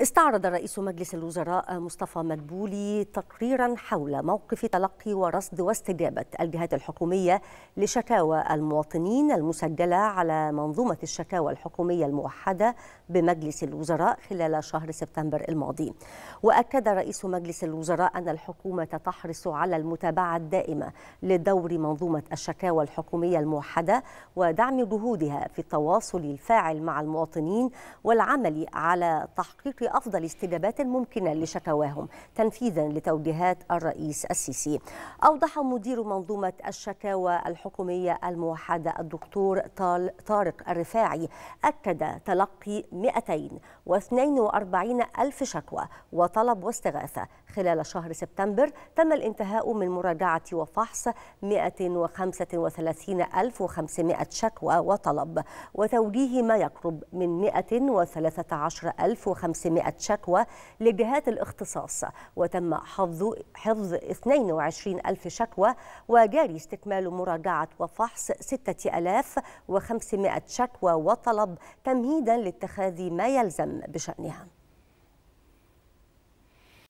استعرض رئيس مجلس الوزراء مصطفى مدبولي تقريرا حول موقف تلقي ورصد واستجابة الجهات الحكومية لشكاوى المواطنين المسجلة على منظومة الشكاوى الحكومية الموحدة بمجلس الوزراء خلال شهر سبتمبر الماضي. وأكد رئيس مجلس الوزراء أن الحكومة تحرص على المتابعة الدائمة لدور منظومة الشكاوى الحكومية الموحدة ودعم جهودها في التواصل الفاعل مع المواطنين والعمل على تحقيق أفضل استجابات ممكنة لشكواهم تنفيذا لتوجيهات الرئيس السيسي. أوضح مدير منظومة الشكاوى الحكومية الموحدة الدكتور طارق الرفاعي أكد تلقي 242 ألف شكوى وطلب واستغاثة خلال شهر سبتمبر، تم الانتهاء من مراجعة وفحص 135,500 شكوى وطلب وتوجيه ما يقرب من 113,500 شكوى لجهات الاختصاص، وتم حفظ 22,000 شكوى، وجاري استكمال مراجعة وفحص 6,500 شكوى وطلب تمهيدا لاتخاذ ما يلزم بشأنها.